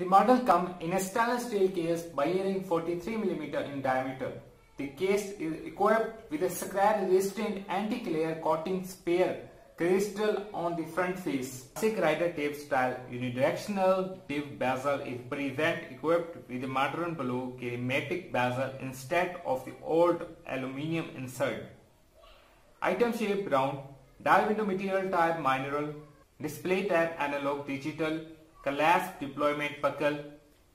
The model comes in a stainless steel case measuring 43mm in diameter. The case is equipped with a scratch-resistant anti-glare coating spare crystal on the front face. Classic rider tape style unidirectional div bezel is present, equipped with a modern blue kinematic bezel instead of the old aluminium insert. Item shape round, dial window material type mineral, display type analog digital, clasp deployment buckle,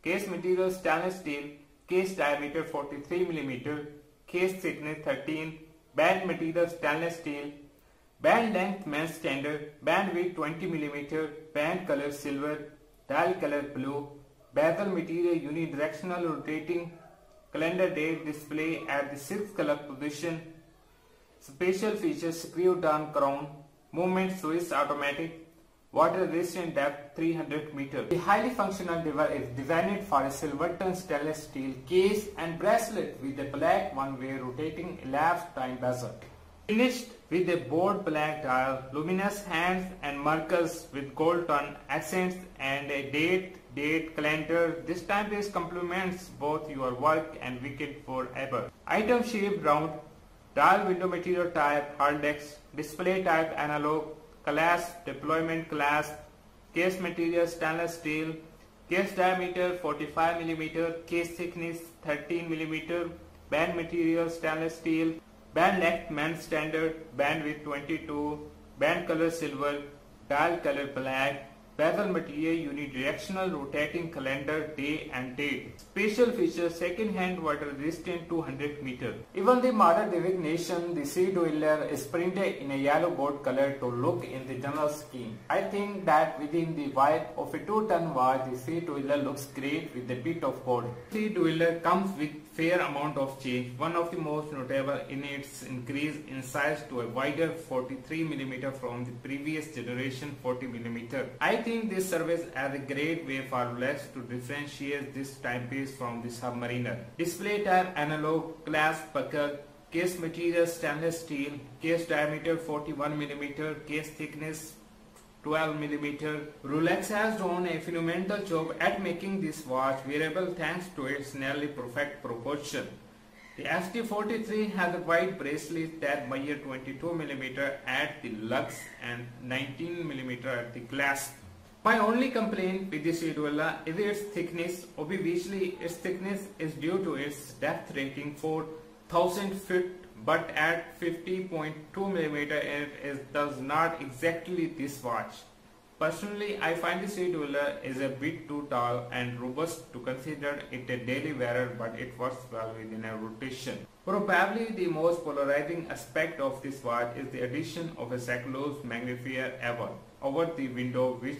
case material stainless steel, case diameter 43mm, case thickness 13, band material stainless steel, band length men's standard, band width 20mm, band color silver, dial color blue, bezel material unidirectional rotating, calendar date display at the 6th color position, special features screw down crown, movement switch automatic, water resistant depth 300 meters. The highly functional device is designed for a silverton stainless steel case and bracelet with a black one-way rotating elapsed time bezel. Finished with a bold black dial, luminous hands and markers with gold tone accents and a date calendar. This timepiece complements both your work and weekend forever. Item shape round, dial window material type Rolex, display type analog, clasp deployment clasp, case material stainless steel, case diameter 45mm, case thickness 13mm, band material stainless steel, band length men's standard, band width 22, band color silver, dial color black, bezel material unidirectional rotating calendar day and date. Special feature second-hand water resistant 200 meters. Even the model designation, the Sea-Dweller, is printed in a yellow gold color to look in the general scheme. I think that within the vibe of a 2-ton watch, the Sea-Dweller looks great with a bit of gold. Sea-Dweller comes with fair amount of change. One of the most notable in its increase in size to a wider 43mm from the previous generation 40mm. I think this serves as a great way for Rolex to differentiate this timepiece from the Submariner. Display type analog, clasp buckle, case material stainless steel, case diameter 41mm, case thickness 12mm. Rolex has done a phenomenal job at making this watch wearable thanks to its nearly perfect proportion. The ST43 has a wide bracelet that measures 22mm at the lugs and 19mm at the clasp. My only complaint with the Sea-Dweller is its thickness. Obviously, its thickness is due to its depth rating 4000 feet, but at 50.2mm it does not exactly this watch. Personally, I find the Sea-Dweller is a bit too tall and robust to consider it a daily wearer, but it works well within a rotation. Probably the most polarizing aspect of this watch is the addition of a cyclose magnifier ever over the window, which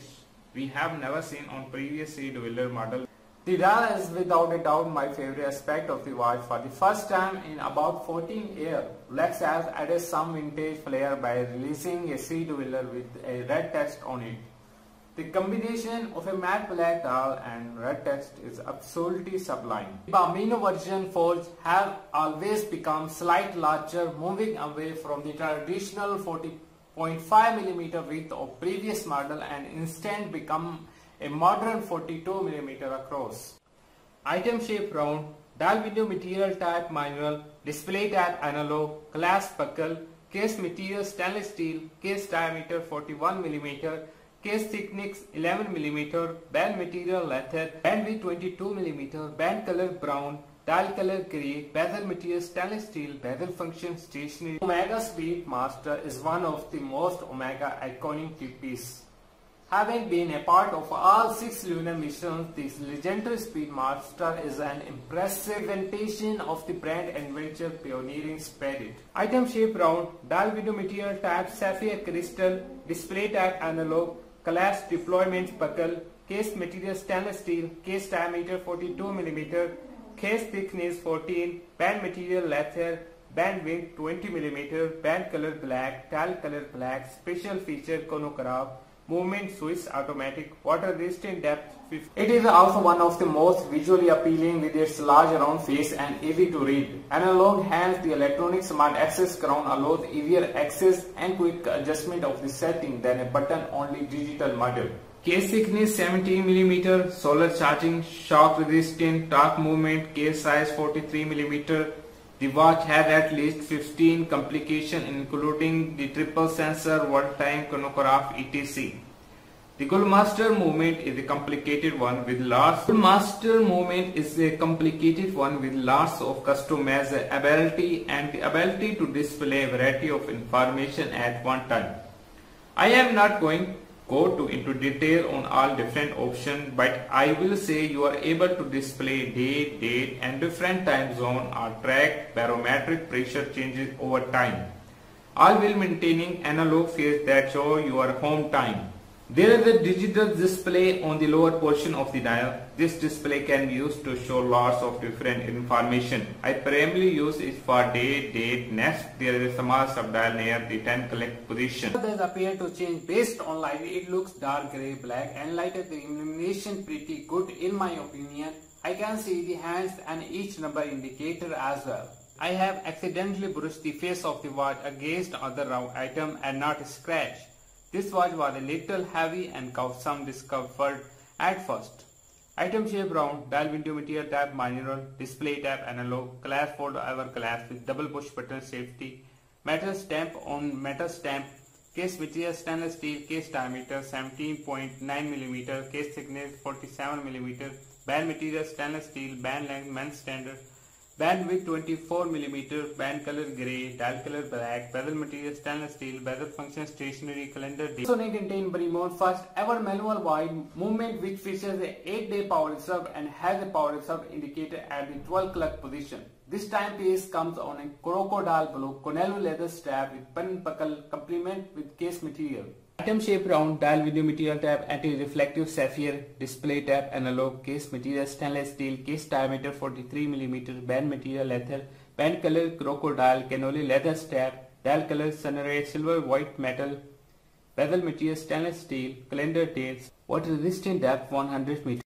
we have never seen on previous Sea-Dweller model. The dial is without a doubt my favorite aspect of the watch. For the first time in about 14 years, Rolex has added some vintage flair by releasing a Sea-Dweller with a red text on it. The combination of a matte black dial and red text is absolutely sublime. The Bambino version forge have always become slightly larger, moving away from the traditional 40.5mm width of previous model and instead become a modern 42mm across. Item shape round, dial window material type manual, display type analog, clasp buckle, case material stainless steel, case diameter 41mm, case thickness 11mm, band material leather, band width 22mm, band color brown, dial color grey, bezel material stainless steel, bezel function stationary. Omega Speedmaster is one of the most Omega iconic pieces. Having been a part of all 6 lunar missions, this legendary Speedmaster is an impressive representation of the brand adventure pioneering spirit. Item shape round, dial window material type sapphire crystal, display type analog, clasp deployment buckle, case material stainless steel, case diameter 42mm. Case thickness 14, band material leather, band width 20mm, band color black, dial color black, special feature chronograph, movement switch automatic, water resistant depth 50. It is also one of the most visually appealing with its large round face and easy to read. Analog hands, the electronic smart access crown allows easier access and quick adjustment of the setting than a button only digital model. Case thickness 70 mm, solar charging, shock resistant, torque movement, case size 43 mm. The watch had at least 15 complications including the triple sensor, one-time chronograph, etc. The Gullmaster movement is a complicated one with lots. Of customizability and the ability to display a variety of information at one time. I am not going into detail on all different options, but I will say you are able to display day, date and different time zone or track barometric pressure changes over time, all while maintaining analog phase that show your home time. There is a digital display on the lower portion of the dial. This display can be used to show lots of different information. I primarily use it for day, date. Next, there is a small subdial near the 10 collect position. Colors appear to change based on light. It looks dark grey, black and lighter green. Illumination pretty good in my opinion. I can see the hands and each number indicator as well. I have accidentally brushed the face of the watch against other round item and not scratched. This watch was a little heavy and caused some discomfort at first. Item shape round, dial window material tab manual, display tab analog, clasp fold over clasp with double push button safety, metal stamp on metal stamp, case material stainless steel, case diameter 17.9 mm, case thickness 47 mm, band material stainless steel, band length men's standard, band width 24 mm, band color grey, dial color black, bezel material stainless steel, bezel function stationary, calendar day. Sony contain Bremont first ever manual watch movement which features a 8-day power reserve and has a power reserve indicator at the 12 o'clock position. This timepiece comes on a crocodile blue Cornello leather strap with pin buckle complement with case material. Item shape round, dial video material tab, anti-reflective sapphire, display tab analog, case material stainless steel, case diameter 43 mm, band material leather, band color crocodile, cannoli leather strap, dial color sunray, silver white metal, bezel material stainless steel, calendar dates, water resistant depth 100 m.